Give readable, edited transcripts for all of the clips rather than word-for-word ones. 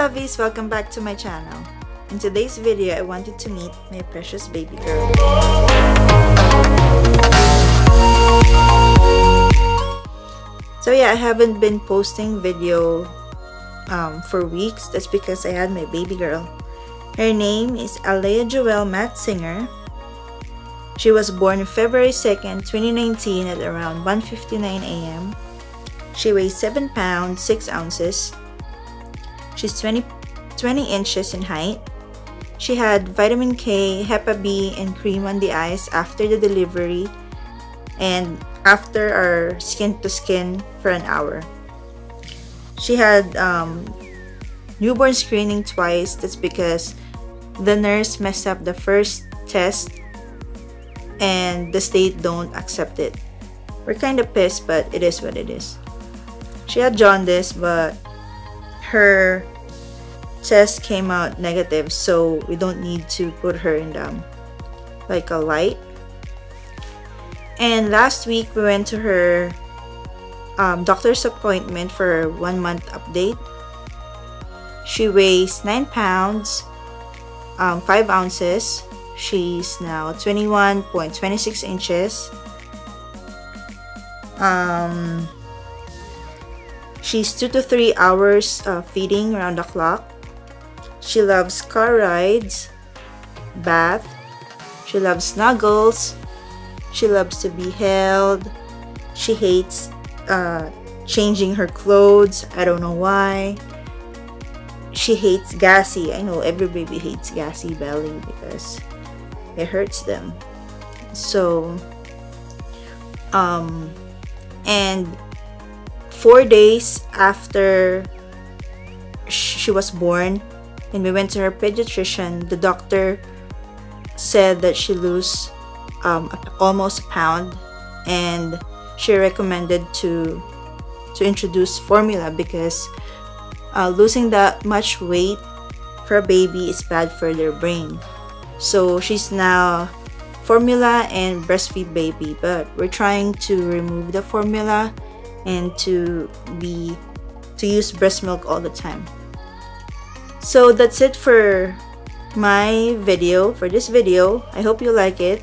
lovies! Welcome back to my channel. In today's video, I wanted to meet my precious baby girl. So yeah, I haven't been posting video for weeks. That's because I had my baby girl. Her name is Alea Joelle Matzenger. She was born February 2nd, 2019 at around 1:59 a.m. She weighs 7 pounds, 6 ounces. She's 20 inches in height. She had vitamin K, HEPA B, and cream on the eyes after the delivery and after our skin-to-skin for an hour. She had newborn screening twice. That's because the nurse messed up the first test and the state don't accept it. We're kind of pissed, but it is what it is. She had jaundice, but her test came out negative, so we don't need to put her in like a light. And last week we went to her doctor's appointment for her 1 month update. She weighs 9 pounds 5 ounces. She's now 21.26 inches. She's 2 to 3 hours feeding around the clock. She loves car rides, bath. She loves snuggles. She loves to be held. She hates changing her clothes. I don't know why. She hates gassy. I know every baby hates gassy belly because it hurts them. So and 4 days after she was born and we went to her pediatrician, the doctor said that she lost almost a pound, and she recommended to introduce formula because losing that much weight for a baby is bad for their brain. So she's now formula and breastfeed baby, but we're trying to remove the formula and to use breast milk all the time. So that's it for my video, for this video. I hope you like it.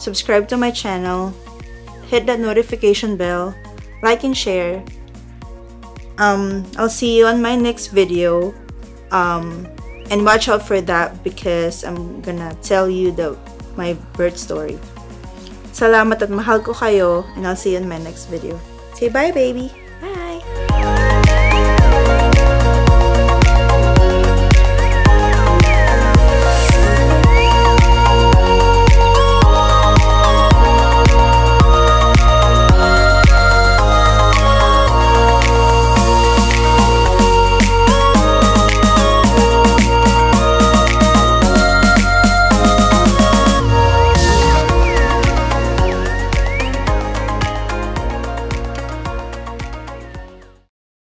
Subscribe to my channel, hit that notification bell, like and share. I'll see you on my next video. And watch out for that because I'm gonna tell you my birth story. Salamat at mahal ko kayo, and I'll see you in my next video. Say bye, baby. Bye.